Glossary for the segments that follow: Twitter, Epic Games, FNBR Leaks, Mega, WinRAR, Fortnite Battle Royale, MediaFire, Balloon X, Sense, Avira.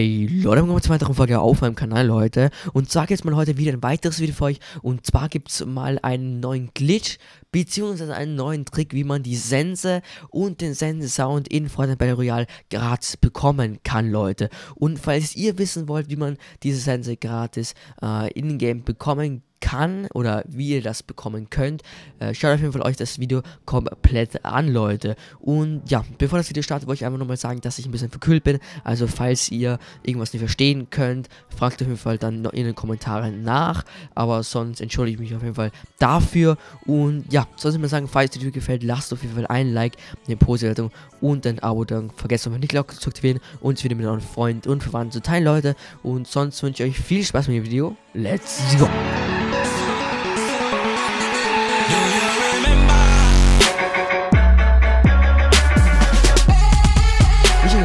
Hey Leute, willkommen zu weiteren Folge auf meinem Kanal, Leute. Und zwar gibt es mal heute wieder ein weiteres Video für euch. Und zwar gibt es mal einen neuen Glitch, beziehungsweise einen neuen Trick, wie man die Sense und den Sense-Sound in Fortnite Battle Royale gratis bekommen kann, Leute. Und falls ihr wissen wollt, wie man diese Sense gratis in-game bekommen kann oder wie ihr das bekommen könnt, schaut auf jeden Fall euch das Video komplett an, Leute. Und ja, bevor das Video startet, wollte ich einfach nochmal sagen, dass ich ein bisschen verkühlt bin. Also falls ihr irgendwas nicht verstehen könnt, fragt auf jeden Fall dann in den Kommentaren nach. Aber sonst entschuldige ich mich auf jeden Fall dafür. Und ja, sonst würde ich mal sagen, falls dir das Video gefällt, lasst auf jeden Fall ein Like, eine Positive und ein Abo. Dann vergesst auf jeden Fall nicht die Glocke zu aktivieren und das Video mit euren Freunden und Verwandten zu teilen, Leute. Und sonst wünsche ich euch viel Spaß mit dem Video. Let's go!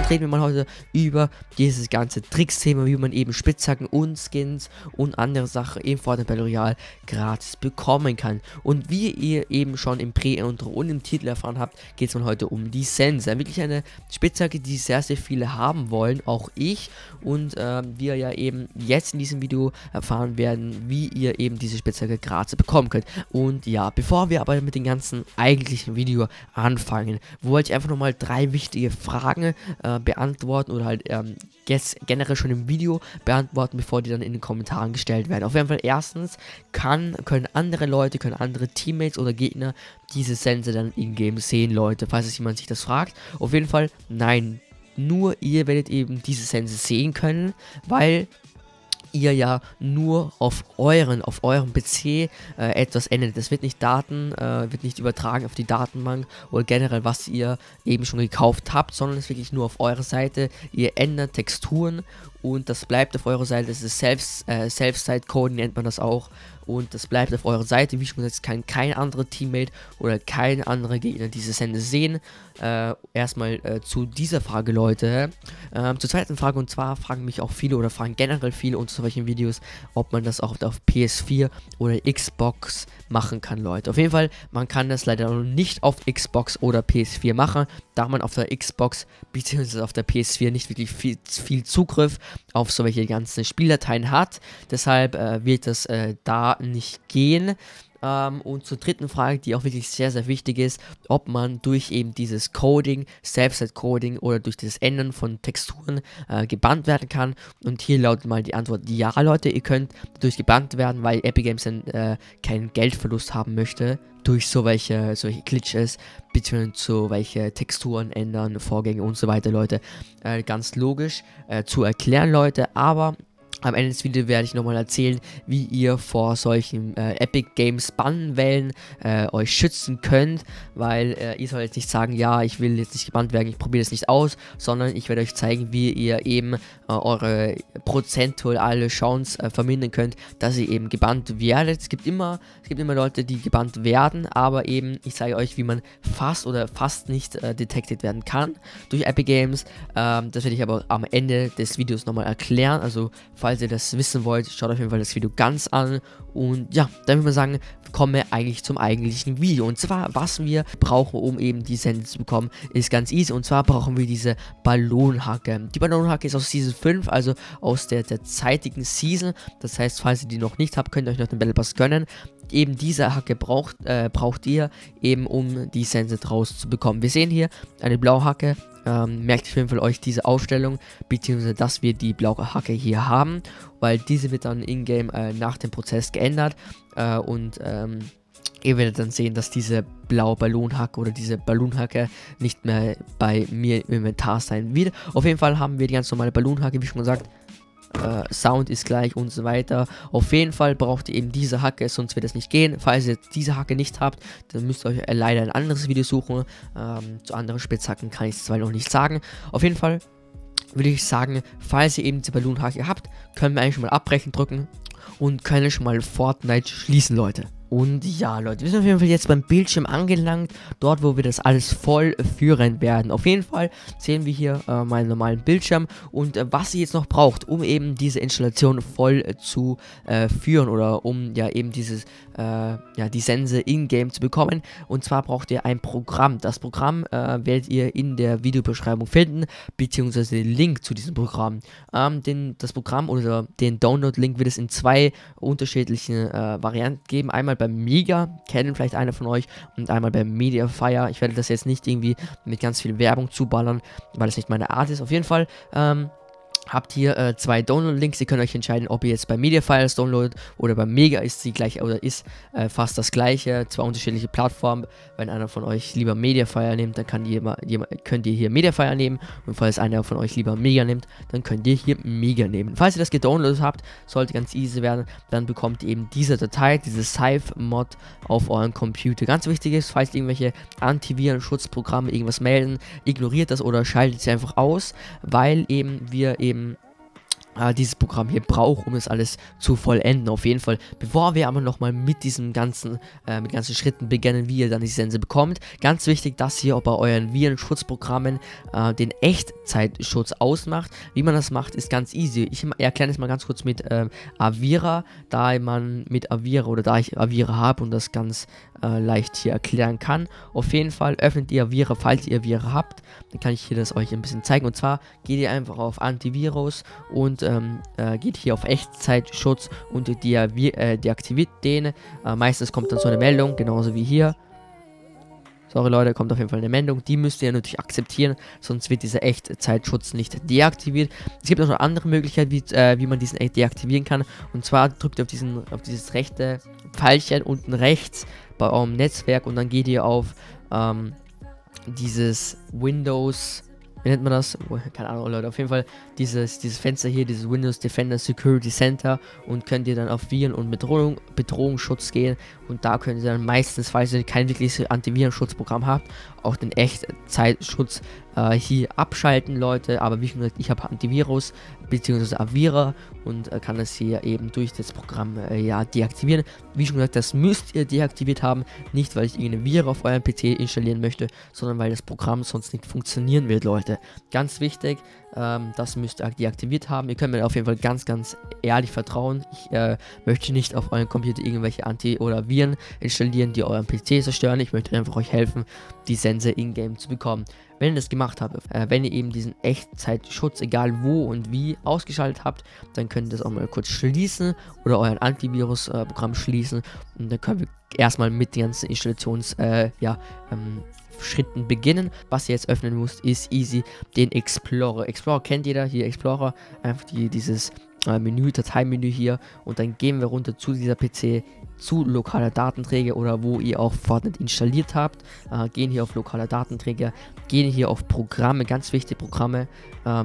Reden wir mal heute über dieses ganze Tricks-Thema, wie man eben Spitzhacken und Skins und andere Sachen im Fortnite Battle Royale gratis bekommen kann. Und wie ihr eben schon im Pre-Intro und im Titel erfahren habt, geht es mal heute um die Sense. Wirklich eine Spitzhacke, die sehr, sehr viele haben wollen, auch ich. Und wir ja eben jetzt in diesem Video erfahren werden, wie ihr eben diese Spitzhacke gratis bekommen könnt. Und ja, bevor wir aber mit dem ganzen eigentlichen Video anfangen, wollte ich einfach nochmal drei wichtige Fragen beantworten oder halt generell schon im Video beantworten, bevor die dann in den Kommentaren gestellt werden. Auf jeden Fall erstens, können andere Teammates oder Gegner diese Sense dann in-game sehen, Leute, falls es jemand sich das fragt. Auf jeden Fall, nein, nur ihr werdet eben diese Sense sehen können, weil ihr ja nur auf eurem PC etwas ändert. Das wird nicht übertragen auf die Datenbank oder generell, was ihr eben schon gekauft habt, sondern es ist wirklich nur auf eurer Seite. Ihr ändert Texturen und das bleibt auf eurer Seite. Das ist Self-Site-Coding nennt man das auch. Und das bleibt auf eurer Seite. Wie schon gesagt, kann kein anderer Teammate oder kein anderer Gegner diese Sense sehen. Erstmal zu dieser Frage, Leute. Zur zweiten Frage, und zwar fragen mich auch viele oder fragen generell viele unter solchen Videos, ob man das auch auf PS4 oder Xbox machen kann, Leute. Auf jeden Fall, man kann das leider noch nicht auf Xbox oder PS4 machen, da man auf der Xbox bzw. auf der PS4 nicht wirklich viel Zugriff auf solche ganzen Spieldateien hat. Deshalb wird das da nicht gehen. Und zur dritten Frage, die auch wirklich sehr, sehr wichtig ist, ob man durch eben dieses Coding, Self-Site-Coding oder durch das Ändern von Texturen gebannt werden kann. Und hier lautet mal die Antwort, ja Leute, ihr könnt durch gebannt werden, weil Epic Games dann keinen Geldverlust haben möchte durch solche Glitches, beziehungsweise so welche Texturen ändern, Vorgänge und so weiter, Leute. Ganz logisch zu erklären, Leute, aber am Ende des Videos werde ich nochmal erzählen, wie ihr vor solchen Epic Games Bannwellen euch schützen könnt, weil ihr sollt jetzt nicht sagen, ja, ich will jetzt nicht gebannt werden, ich probiere das nicht aus, sondern ich werde euch zeigen, wie ihr eben eure prozentuale Chance vermindern könnt, dass ihr eben gebannt werdet. Es gibt immer Leute, die gebannt werden, aber eben, ich zeige euch, wie man fast oder fast nicht detected werden kann durch Epic Games. Das werde ich aber am Ende des Videos nochmal erklären, also falls ihr das wissen wollt, schaut auf jeden Fall das Video ganz an. Und ja, dann würde ich mal sagen, kommen wir eigentlich zum eigentlichen Video. Und zwar, was wir brauchen, um eben die Sense zu bekommen, ist ganz easy. Und zwar brauchen wir diese Ballonhacke. Die Ballonhacke ist aus Season 5, also aus der derzeitigen Season. Das heißt, falls ihr die noch nicht habt, könnt ihr euch noch den Battle Pass gönnen. Eben diese Hacke braucht ihr eben, um die Sense draus zu bekommen. Wir sehen hier eine blaue Hacke. Merkt auf jeden Fall euch diese Aufstellung, beziehungsweise dass wir die blaue Hacke hier haben, weil diese wird dann in-game nach dem Prozess geändert und ihr werdet dann sehen, dass diese blaue Ballonhacke oder diese Ballonhacke nicht mehr bei mir im Inventar sein wird. Auf jeden Fall haben wir die ganz normale Ballonhacke, wie schon gesagt. Sound ist gleich und so weiter. Auf jeden Fall braucht ihr eben diese Hacke, sonst wird es nicht gehen. Falls ihr diese Hacke nicht habt, dann müsst ihr euch leider ein anderes Video suchen. Zu anderen Spitzhacken kann ich es zwar noch nicht sagen. Auf jeden Fall würde ich sagen, falls ihr eben diese Ballonhacke habt, können wir eigentlich schon mal abbrechen drücken und können schon mal Fortnite schließen, Leute. Und ja, Leute, wir sind auf jeden Fall jetzt beim Bildschirm angelangt, dort, wo wir das alles voll führen werden. Auf jeden Fall sehen wir hier meinen normalen Bildschirm und was ihr jetzt noch braucht, um eben diese Installation voll zu führen oder um ja eben dieses, die Sense in-game zu bekommen. Und zwar braucht ihr ein Programm. Das Programm werdet ihr in der Videobeschreibung finden, beziehungsweise den Link zu diesem Programm. Das Programm oder den Download-Link wird es in zwei unterschiedlichen Varianten geben. Einmal bei Mega, kennen vielleicht einer von euch, und einmal bei MediaFire. Ich werde das jetzt nicht irgendwie mit ganz viel Werbung zuballern, weil es nicht meine Art ist. Auf jeden Fall habt ihr zwei Download-Links. Ihr könnt euch entscheiden, ob ihr jetzt bei MediaFire das downloadet oder bei Mega ist fast das gleiche. Zwei unterschiedliche Plattformen. Wenn einer von euch lieber MediaFire nimmt, dann könnt ihr hier MediaFire nehmen. Und falls einer von euch lieber Mega nimmt, dann könnt ihr hier Mega nehmen. Falls ihr das gedownloadet habt, sollte ganz easy werden. Dann bekommt ihr eben diese Datei, dieses Save-Mod auf euren Computer. Ganz wichtig ist, falls irgendwelche Antiviren-Schutzprogramme irgendwas melden, ignoriert das oder schaltet sie einfach aus, weil eben wir dieses Programm hier braucht, um das alles zu vollenden. Auf jeden Fall, bevor wir aber nochmal mit diesen ganzen Schritten beginnen, wie ihr dann die Sense bekommt, ganz wichtig, dass ihr bei euren Virenschutzprogrammen den Echtzeitschutz ausmacht. Wie man das macht, ist ganz easy. Ich erkläre das mal ganz kurz mit Avira, da ich Avira habe und das ganz leicht hier erklären kann. Auf jeden Fall öffnet ihr Avira, falls ihr Avira habt, dann kann ich hier das euch ein bisschen zeigen. Und zwar geht ihr einfach auf Antivirus und geht hier auf Echtzeitschutz und deaktiviert den. Meistens kommt dann so eine Meldung, genauso wie hier. Sorry Leute, kommt auf jeden Fall eine Meldung. Die müsst ihr natürlich akzeptieren, sonst wird dieser Echtzeitschutz nicht deaktiviert. Es gibt auch noch eine andere Möglichkeit, wie man diesen deaktivieren kann. Und zwar drückt ihr auf dieses rechte Pfeilchen unten rechts bei eurem Netzwerk und dann geht ihr auf dieses Windows... Wie nennt man das? Keine Ahnung, Leute. Auf jeden Fall dieses Fenster hier, dieses Windows Defender Security Center, und könnt ihr dann auf Viren- und Bedrohungsschutz gehen und da könnt ihr dann meistens, falls ihr kein wirkliches Antivirenschutzprogramm habt, auch den Echtzeitschutz hier abschalten, Leute. Aber wie schon gesagt, ich habe Antivirus bzw. Avira und kann das hier eben durch das Programm deaktivieren. Wie schon gesagt, das müsst ihr deaktiviert haben, nicht weil ich irgendeine Viren auf eurem PC installieren möchte, sondern weil das Programm sonst nicht funktionieren wird, Leute. Ganz wichtig, das müsst ihr deaktiviert haben. Ihr könnt mir auf jeden Fall ganz, ganz ehrlich vertrauen. Ich möchte nicht auf eurem Computer irgendwelche Anti- oder Viren installieren, die euren PC zerstören. Ich möchte einfach euch helfen, die Sense in-game zu bekommen. Wenn ihr das gemacht habt, wenn ihr eben diesen Echtzeitschutz, egal wo und wie, ausgeschaltet habt, dann könnt ihr das auch mal kurz schließen oder euren Antivirus-Programm schließen und dann können wir erstmal mit den ganzen Installations- Schritten beginnen. Was ihr jetzt öffnen müsst, ist easy, den Explorer. Explorer kennt jeder, hier Explorer, einfach dieses Menü, Dateimenü hier, und dann gehen wir runter zu dieser PC, zu lokaler Datenträger oder wo ihr auch Fortnite installiert habt. Gehen hier auf lokale Datenträger, gehen hier auf Programme, ganz wichtige Programme,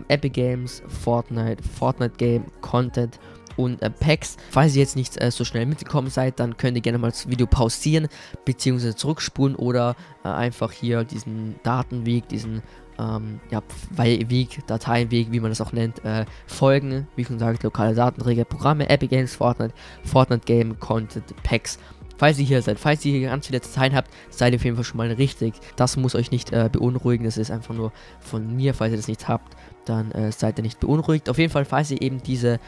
Epic Games, Fortnite, Fortnite Game, Content und Packs. Falls ihr jetzt nicht so schnell mitgekommen seid, dann könnt ihr gerne mal das Video pausieren, beziehungsweise zurückspulen oder einfach hier diesen Datenweg, diesen Weg, Dateienweg, wie man das auch nennt, folgen. Wie schon gesagt, lokale Datenträger, Programme, Epic Games, Fortnite, Fortnite Game, Content, Packs. Falls ihr hier seid, falls ihr hier ganz viele Dateien habt, seid ihr auf jeden Fall schon mal richtig. Das muss euch nicht beunruhigen, das ist einfach nur von mir. Falls ihr das nicht habt, dann seid ihr nicht beunruhigt. Auf jeden Fall, falls ihr eben diesen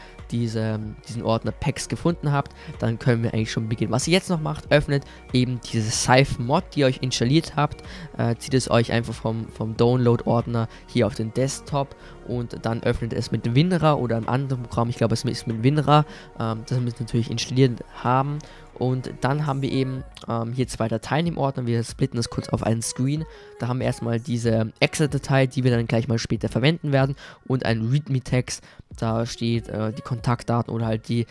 Ordner Packs gefunden habt, dann können wir eigentlich schon beginnen. Was ihr jetzt noch macht, öffnet eben dieses Save-Mod, die ihr euch installiert habt, zieht es euch einfach vom Download-Ordner hier auf den Desktop und dann öffnet es mit WinRAR oder einem anderen Programm. Ich glaube, es ist mit WinRAR, das müsst ihr natürlich installiert haben. Und dann haben wir eben hier zwei Dateien im Ordner. Wir splitten das kurz auf einen Screen. Da haben wir erstmal diese Excel-Datei, die wir dann gleich mal später verwenden werden. Und ein README-Text. Da steht die Kontaktdaten oder halt die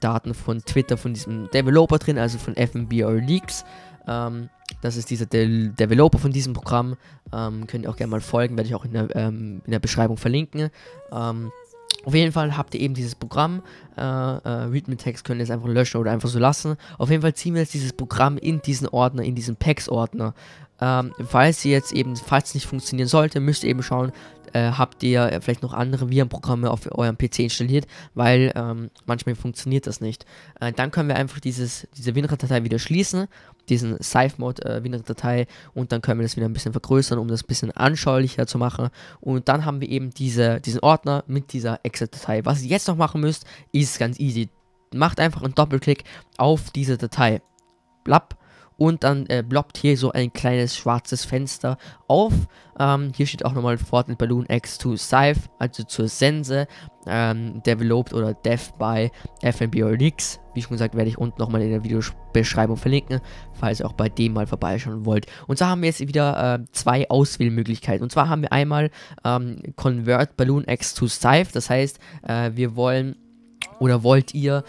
Daten von Twitter, von diesem Developer drin, also von FNBR Leaks. Das ist dieser Developer von diesem Programm. Könnt ihr auch gerne mal folgen, werde ich auch in der Beschreibung verlinken. Auf jeden Fall habt ihr eben dieses Programm, ReadMeText könnt ihr jetzt einfach löschen oder einfach so lassen. Auf jeden Fall ziehen wir jetzt dieses Programm in diesen Ordner, in diesen Packs-Ordner. Falls es nicht funktionieren sollte, müsst ihr eben schauen, habt ihr vielleicht noch andere Virenprogramme auf eurem PC installiert, weil manchmal funktioniert das nicht. Dann können wir einfach diese WinRAR-Datei wieder schließen, diesen SafeMode-WinRAR-Datei, und dann können wir das wieder ein bisschen vergrößern, um das ein bisschen anschaulicher zu machen. Und dann haben wir eben diesen Ordner mit dieser Exe-Datei. Was ihr jetzt noch machen müsst, ist ganz easy. Macht einfach einen Doppelklick auf diese Datei. Blapp. Und dann bloppt hier so ein kleines schwarzes Fenster auf. Hier steht auch nochmal Fortnite Balloon X to Safe, also zur Sense, developed oder dev by FNBR Leaks. Wie schon gesagt, werde ich unten nochmal in der Videobeschreibung verlinken, falls ihr auch bei dem mal vorbeischauen wollt. Und zwar haben wir jetzt wieder zwei Auswählmöglichkeiten. Und zwar haben wir einmal Convert Balloon X to Safe, das heißt, wir wollen... Oder wollt ihr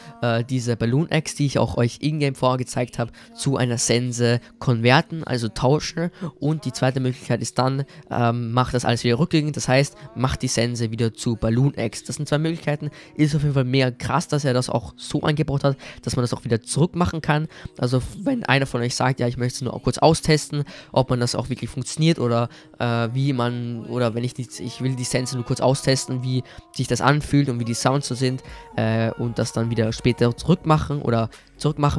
diese Balloon X, die ich auch euch in-game vorher gezeigt habe, zu einer Sense konverten, also tauschen? Und die zweite Möglichkeit ist dann, macht das alles wieder rückgängig, das heißt, macht die Sense wieder zu Balloon X. Das sind zwei Möglichkeiten, ist auf jeden Fall mega krass, dass er das auch so eingebaut hat, dass man das auch wieder zurück machen kann. Also wenn einer von euch sagt, ja, ich möchte es nur auch kurz austesten, ob man das auch wirklich funktioniert oder wie man, oder wenn ich will die Sense nur kurz austesten, wie sich das anfühlt und wie die Sounds so sind, und das dann wieder später zurückmachen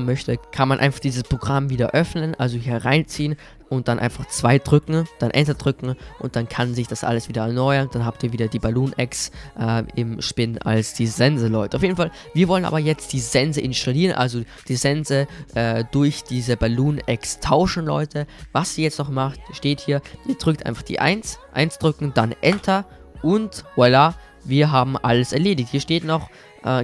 möchte, kann man einfach dieses Programm wieder öffnen, also hier reinziehen und dann einfach 2 drücken, dann Enter drücken und dann kann sich das alles wieder erneuern. Dann habt ihr wieder die Balloon X im Spin als die Sense, Leute. Auf jeden Fall, wir wollen aber jetzt die Sense installieren, also die Sense durch diese Balloon X tauschen, Leute. Was ihr jetzt noch macht, steht hier, ihr drückt einfach die 1 drücken, dann Enter und voilà, wir haben alles erledigt. Hier steht noch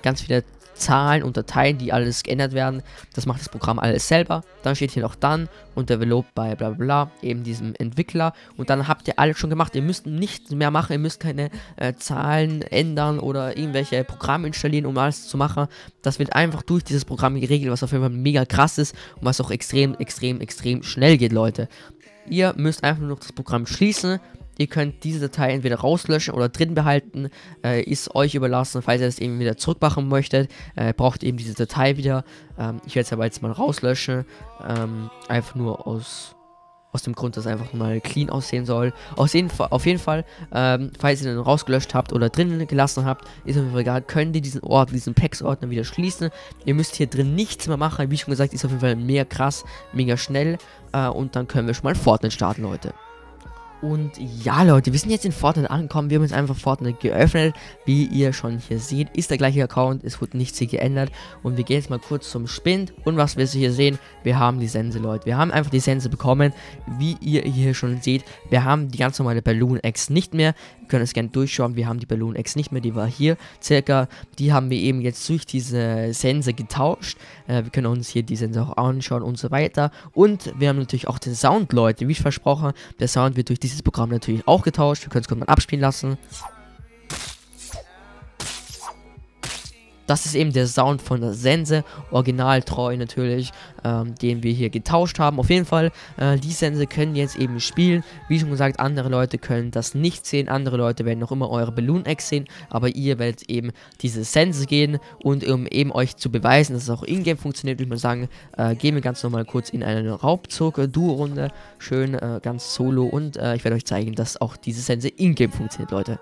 ganz viele Zahlen und Dateien, die alles geändert werden. Das macht das Programm alles selber. Dann steht hier noch dann und developed by bla bla, eben diesem Entwickler. Und dann habt ihr alles schon gemacht. Ihr müsst nichts mehr machen. Ihr müsst keine Zahlen ändern oder irgendwelche Programme installieren, um alles zu machen. Das wird einfach durch dieses Programm geregelt, was auf jeden Fall mega krass ist und was auch extrem, extrem, extrem schnell geht, Leute. Ihr müsst einfach nur das Programm schließen. Ihr könnt diese Datei entweder rauslöschen oder drin behalten, ist euch überlassen, falls ihr das eben wieder zurückmachen möchtet, braucht ihr eben diese Datei wieder, ich werde es aber jetzt mal rauslöschen, einfach nur aus dem Grund, dass es einfach mal clean aussehen soll. Auf jeden Fall, falls ihr den rausgelöscht habt oder drinnen gelassen habt, ist auf jeden Fall egal, könnt ihr diesen Packs-Ordner wieder schließen. Ihr müsst hier drin nichts mehr machen, wie schon gesagt, ist auf jeden Fall mega krass, mega schnell, und dann können wir schon mal Fortnite starten, Leute. Und ja, Leute, wir sind jetzt in Fortnite angekommen, wir haben jetzt einfach Fortnite geöffnet, wie ihr schon hier seht, ist der gleiche Account, es wurde nichts hier geändert und wir gehen jetzt mal kurz zum Spind und was wir hier sehen, wir haben die Sense, Leute, wir haben einfach die Sense bekommen, wie ihr hier schon seht, wir haben die ganz normale Balloon X nicht mehr, ihr könnt es gerne durchschauen, wir haben die Balloon X nicht mehr, die war hier circa, die haben wir eben jetzt durch diese Sense getauscht, wir können uns hier die Sense auch anschauen und so weiter und wir haben natürlich auch den Sound, Leute, wie ich versprochen, der Sound wird durch diese Programm natürlich auch getauscht. Wir können es kurz mal abspielen lassen. Das ist eben der Sound von der Sense, originaltreu natürlich, den wir hier getauscht haben. Auf jeden Fall, die Sense können jetzt eben spielen. Wie schon gesagt, andere Leute können das nicht sehen. Andere Leute werden noch immer eure Balloon X sehen, aber ihr werdet eben diese Sense gehen. Und um eben euch zu beweisen, dass es auch in-game funktioniert, würde ich mal sagen, gehen wir ganz normal kurz in eine Raubzug-Duo-Runde. Schön, ganz solo und ich werde euch zeigen, dass auch diese Sense in-game funktioniert, Leute.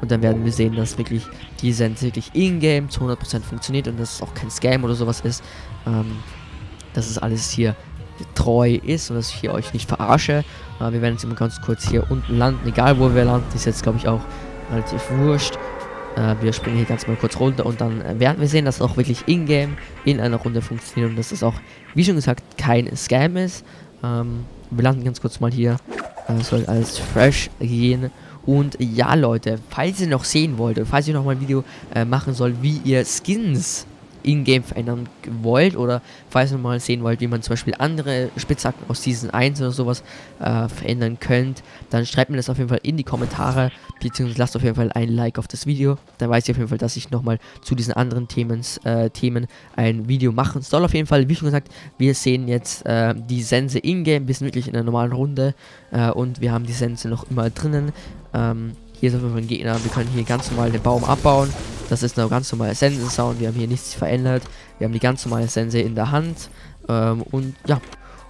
Und dann werden wir sehen, dass wirklich die Sense wirklich in-game zu 100% funktioniert und dass es auch kein Scam oder sowas ist. Dass es alles hier treu ist und dass ich hier euch nicht verarsche. Wir werden jetzt immer ganz kurz hier unten landen, egal wo wir landen, ist jetzt glaube ich auch relativ wurscht. Wir springen hier ganz mal kurz runter und dann werden wir sehen, dass es auch wirklich in-game in einer Runde funktioniert und dass es auch, wie schon gesagt, kein Scam ist. Wir landen ganz kurz mal hier, soll alles fresh gehen. Und ja, Leute, falls ihr noch sehen wollt, und falls ich noch mal ein Video machen soll, wie ihr Skins in-game verändern wollt, oder falls ihr mal sehen wollt, wie man zum Beispiel andere Spitzhacken aus Season 1 oder sowas verändern könnt, dann schreibt mir das auf jeden Fall in die Kommentare, beziehungsweise lasst auf jeden Fall ein Like auf das Video, dann weiß ich auf jeden Fall, dass ich nochmal zu diesen anderen Themen ein Video machen soll. Auf jeden Fall, wie schon gesagt, wir sehen jetzt die Sense in-game, wir sind wirklich in einer normalen Runde und wir haben die Sense noch immer drinnen. Hier ist auf jeden Fall ein Gegner, wir können hier ganz normal den Baum abbauen, das ist eine ganz normale Sense-Sound, wir haben hier nichts verändert, wir haben die ganz normale Sense in der Hand und ja,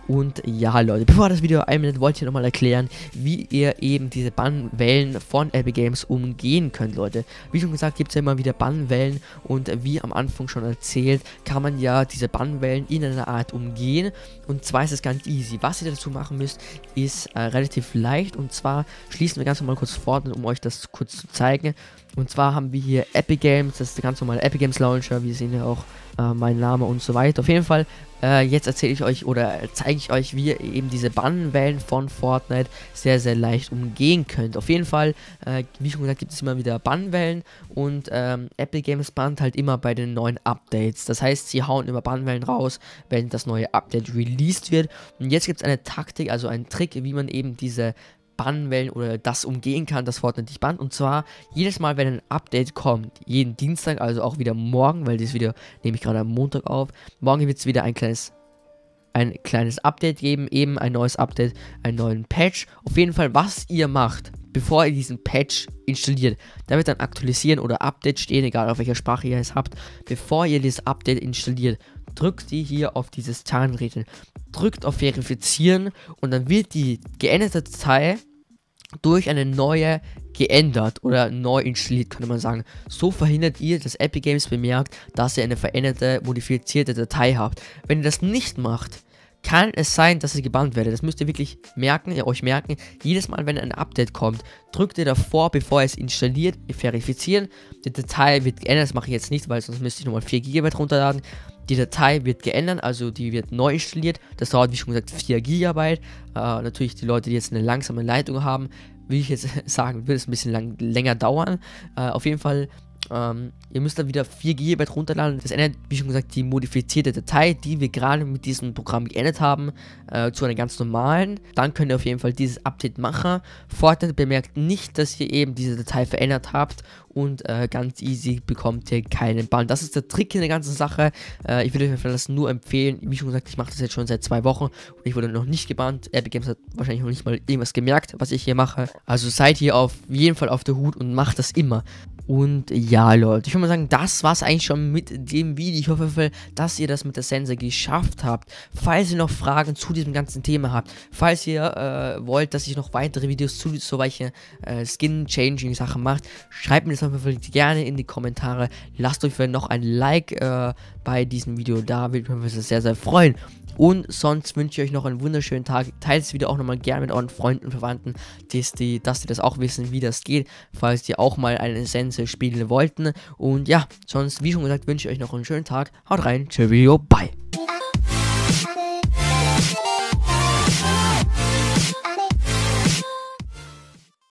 Und ja, Leute, bevor das Video einblendet, wollte ich nochmal erklären, wie ihr eben diese Bannwellen von Epic Games umgehen könnt, Leute. Wie schon gesagt, gibt es ja immer wieder Bannwellen und wie am Anfang schon erzählt, kann man ja diese Bannwellen in einer Art umgehen. Und zwar ist es ganz easy. Was ihr dazu machen müsst, ist relativ leicht. Und zwar schließen wir ganz normal kurz Fortnite, um euch das kurz zu zeigen. Und zwar haben wir hier Epic Games, das ist der ganz normale Epic Games Launcher, wir sehen ja auch meinen Namen und so weiter. Auf jeden Fall, jetzt erzähle ich euch oder zeige ich euch, wie ihr eben diese Bannwellen von Fortnite sehr, sehr leicht umgehen könnt. Auf jeden Fall, wie schon gesagt, gibt es immer wieder Bannwellen und Epic Games bannt halt immer bei den neuen Updates. Das heißt, sie hauen immer Bannwellen raus, wenn das neue Update released wird. Und jetzt gibt es eine Taktik, also einen Trick, wie man eben diese Bannwellen oder das umgehen kann, das Fortnite nicht bannt. Und zwar jedes Mal, wenn ein Update kommt, jeden Dienstag, also auch wieder morgen, weil dieses Video nehme ich gerade am Montag auf. Morgen wird es wieder ein kleines Update geben, eben ein neues Update, einen neuen Patch. Auf jeden Fall, was ihr macht, bevor ihr diesen Patch installiert, da wird dann aktualisieren oder Update stehen, egal auf welcher Sprache ihr es habt. Bevor ihr dieses Update installiert, drückt ihr hier auf dieses Zahnrädchen, drückt auf Verifizieren und dann wird die geänderte Datei durch eine neue geändert oder neu installiert, könnte man sagen. So verhindert ihr, dass Epic Games bemerkt, dass ihr eine veränderte, modifizierte Datei habt. Wenn ihr das nicht macht, kann es sein, dass ihr gebannt werdet. Das müsst ihr wirklich merken, jedes Mal, wenn ein Update kommt, drückt ihr davor, bevor ihr es installiert, verifizieren. Die Datei wird geändert, das mache ich jetzt nicht, weil sonst müsste ich nochmal 4 GB runterladen. Die Datei wird geändert, also die wird neu installiert. Das dauert, wie schon gesagt, 4 GB. Natürlich die Leute, die jetzt eine langsame Leitung haben, will ich jetzt sagen, wird es ein bisschen länger dauern. Auf jeden Fall, ihr müsst dann wieder 4 GB runterladen. Das ändert, wie schon gesagt, die modifizierte Datei, die wir gerade mit diesem Programm geändert haben, zu einer ganz normalen. Dann könnt ihr auf jeden Fall dieses Update machen. Fortnite bemerkt nicht, dass ihr eben diese Datei verändert habt und ganz easy bekommt ihr keinen Bann. Das ist der Trick in der ganzen Sache. Ich würde euch das nur empfehlen. Wie schon gesagt, ich mache das jetzt schon seit 2 Wochen und ich wurde noch nicht gebannt. Epic Games hat wahrscheinlich noch nicht mal irgendwas gemerkt, was ich hier mache. Also seid ihr auf jeden Fall auf der Hut und macht das immer. Und ja, Leute, ich würde mal sagen, das war's eigentlich schon mit dem Video. Ich hoffe, dass ihr das mit der Sense geschafft habt. Falls ihr noch Fragen zu diesem ganzen Thema habt, falls ihr wollt, dass ich noch weitere Videos zu solchen Skin-Changing-Sachen mache, schreibt mir das gerne in die Kommentare. Lasst euch noch ein Like bei diesem Video da, würde mich sehr, sehr freuen. Und sonst wünsche ich euch noch einen wunderschönen Tag. Teilt das Video auch nochmal gerne mit euren Freunden und Verwandten, dass die das auch wissen, wie das geht, falls die auch mal eine Sense spielen wollten. Und ja, sonst, wie schon gesagt, wünsche ich euch noch einen schönen Tag. Haut rein, tschö, bye.